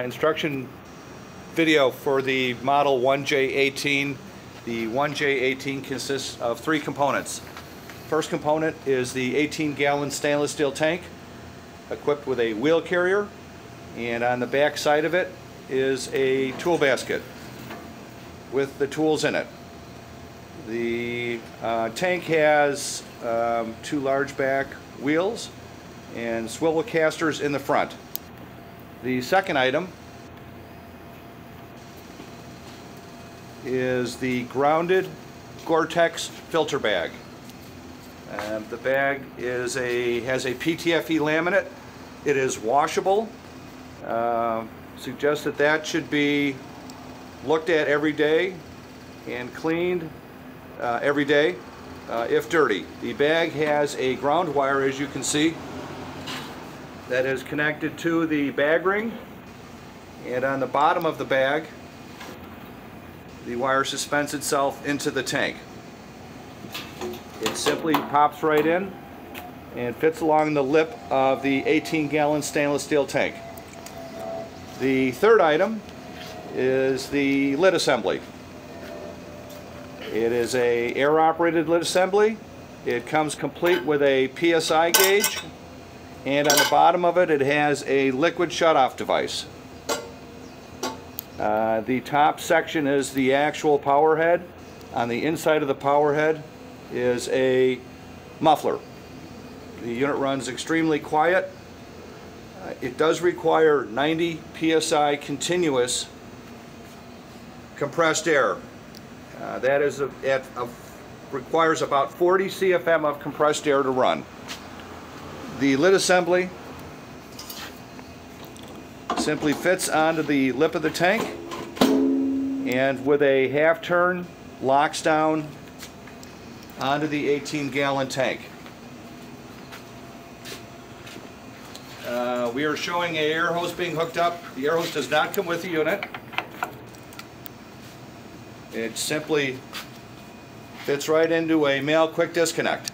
instruction video for the model 1J18. The 1J18 consists of three components. First component is the 18-gallon stainless steel tank equipped with a wheel carrier, and on the back side of it is a tool basket with the tools in it. The tank has two large back wheels and swivel casters in the front. The second item is the grounded Gore-Tex filter bag. The bag has a PTFE laminate. It is washable. Suggest that should be looked at every day and cleaned every day if dirty. The bag has a ground wire, as you can see, that is connected to the bag ring, and on the bottom of the bag the wire suspends itself into the tank. It simply pops right in and fits along the lip of the 18-gallon stainless steel tank. The third item is the lid assembly. It is an air-operated lid assembly. It comes complete with a PSI gauge, and on the bottom of it, it has a liquid shutoff device. The top section is the actual power head. On the inside of the power head is a muffler. The unit runs extremely quiet. It does require 90 PSI continuous compressed air. That is requires about 40 CFM of compressed air to run. The lid assembly simply fits onto the lip of the tank, and with a half turn locks down onto the 18-gallon tank. We are showing an air hose being hooked up. The air hose does not come with the unit. It simply fits right into a male quick disconnect.